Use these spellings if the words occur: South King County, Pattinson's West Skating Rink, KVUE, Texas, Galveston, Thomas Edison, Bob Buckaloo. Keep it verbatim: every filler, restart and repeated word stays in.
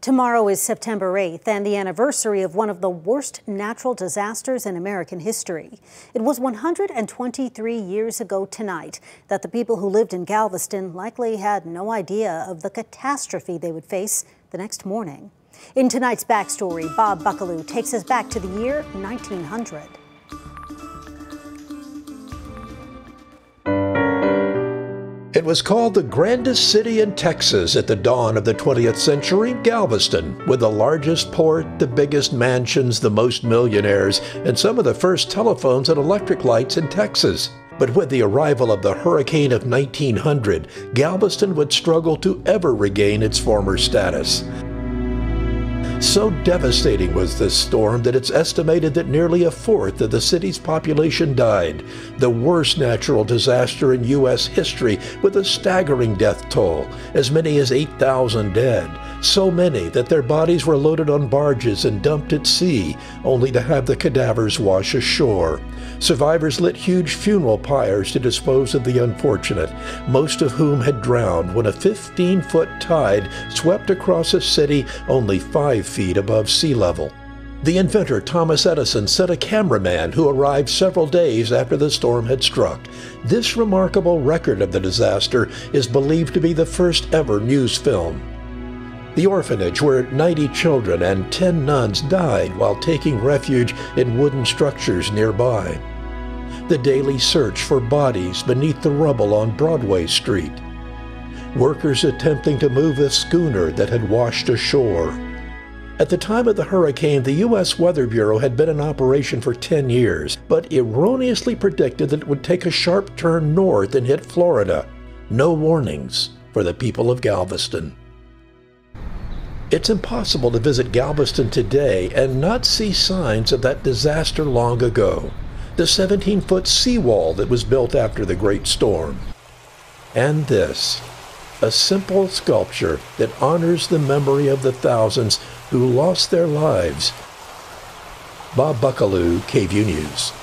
Tomorrow is September eighth and the anniversary of one of the worst natural disasters in American history. It was one hundred twenty-three years ago tonight that the people who lived in Galveston likely had no idea of the catastrophe they would face the next morning. In tonight's Backstory, Bob Buckaloo takes us back to the year nineteen hundred. It was called the grandest city in Texas at the dawn of the twentieth century, Galveston, with the largest port, the biggest mansions, the most millionaires, and some of the first telephones and electric lights in Texas. But with the arrival of the hurricane of nineteen hundred, Galveston would struggle to ever regain its former status. So devastating was this storm that it's estimated that nearly a fourth of the city's population died, the worst natural disaster in U S history, with a staggering death toll, as many as eight thousand dead, so many that their bodies were loaded on barges and dumped at sea, only to have the cadavers wash ashore. Survivors lit huge funeral pyres to dispose of the unfortunate, most of whom had drowned when a fifteen-foot tide swept across a city only five feet above sea level. The inventor Thomas Edison sent a cameraman who arrived several days after the storm had struck. This remarkable record of the disaster is believed to be the first ever news film. The orphanage, where ninety children and ten nuns died while taking refuge in wooden structures nearby. The daily search for bodies beneath the rubble on Broadway Street. Workers attempting to move a schooner that had washed ashore. At the time of the hurricane, the U S Weather Bureau had been in operation for ten years, but erroneously predicted that it would take a sharp turn north and hit Florida. No warnings for the people of Galveston. It's impossible to visit Galveston today and not see signs of that disaster long ago. The seventeen-foot seawall that was built after the Great Storm. And this. A simple sculpture that honors the memory of the thousands who lost their lives. Bob Buckaloo, K V U E News.